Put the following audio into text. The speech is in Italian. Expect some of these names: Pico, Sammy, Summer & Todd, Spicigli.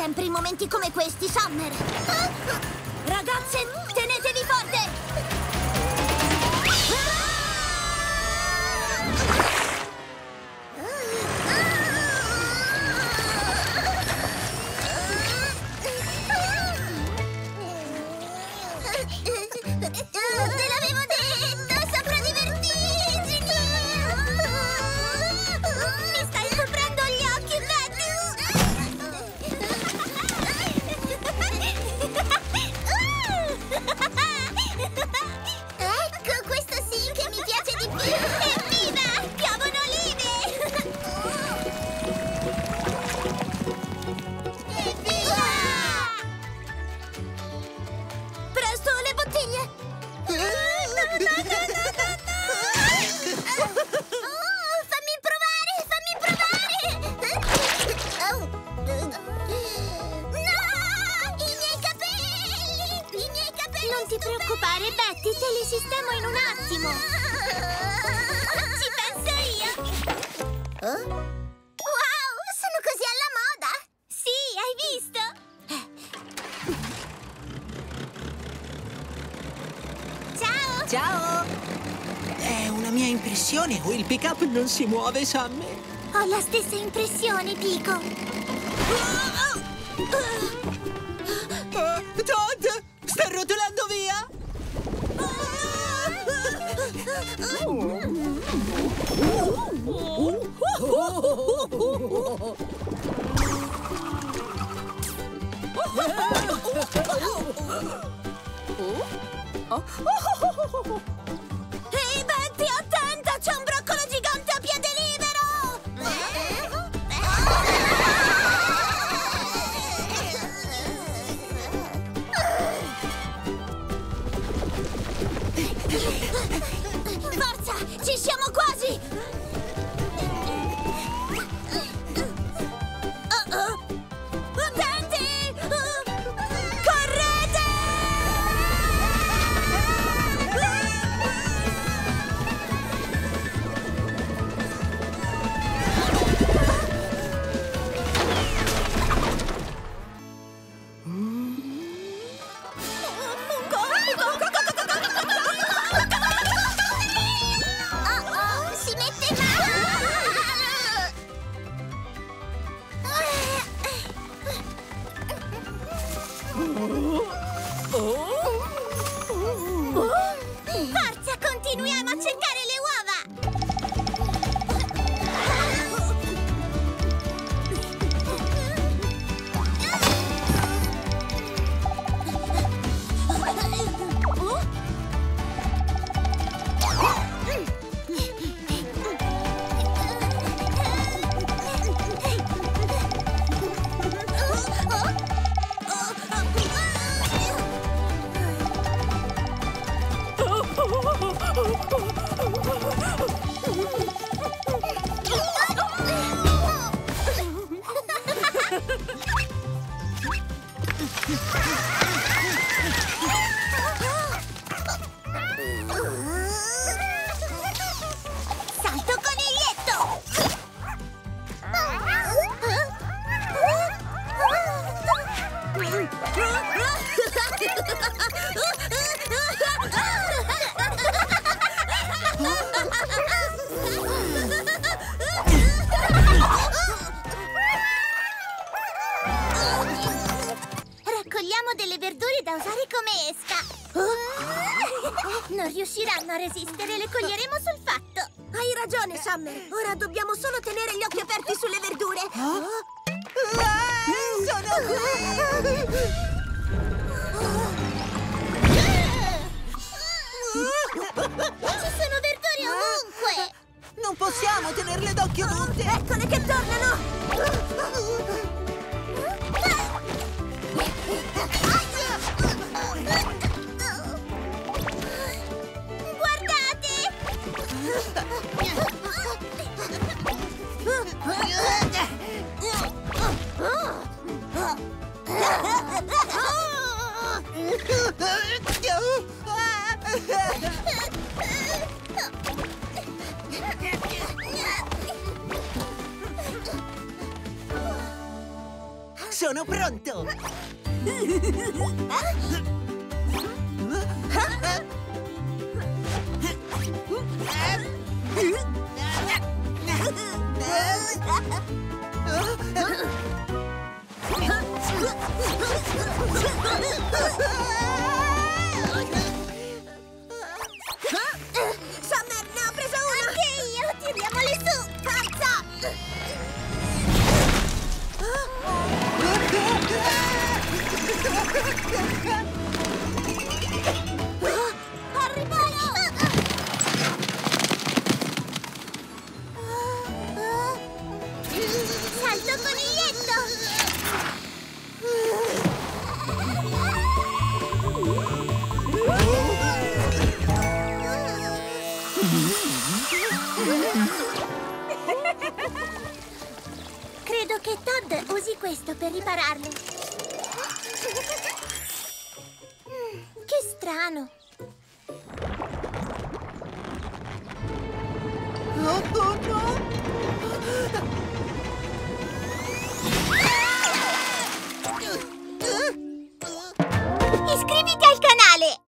sempre in momenti come questi, Summer. Ragazze, tenetevi forte! Te l'avevo detto, saprò divertirmi! Mi stai coprendo gli occhi, Betty! Ecco, questo sì che mi piace di più! Evviva! Piovono olive! Evviva! Presto, le bottiglie! Betty, te li sistemo in un attimo. Ci penso io. Wow, sono così alla moda. Sì, hai visto? Ciao. Ciao. È una mia impressione o il pick-up non si muove, Sammy? Ho la stessa impressione, Pico. Todd, sta rotolando via. Ehi, Betty, attenta! C'è un broccolo gigante a piede libero! Forza! Ci siamo quasi! Attenti! Correte! Oh, si mette male! Forza, continuiamo a cercare le uova! Salto coniglietto! Raccogliamo delle verdure da usare come esca. Non riusciranno a resistere, le coglieremo sul fatto. Hai ragione, Summer. Ora dobbiamo solo tenere gli occhi aperti sulle verdure. Sono qui! Ci sono verdure ovunque! Non possiamo tenerle d'occhio punte! Eccole che tornano! Guardate! Sono pronto! Summer ne ho preso una! Anche io! Tiriamoli su! Forza! Al riparo! Salto coniglietto! Credo che Todd usi questo per ripararlo. Che strano.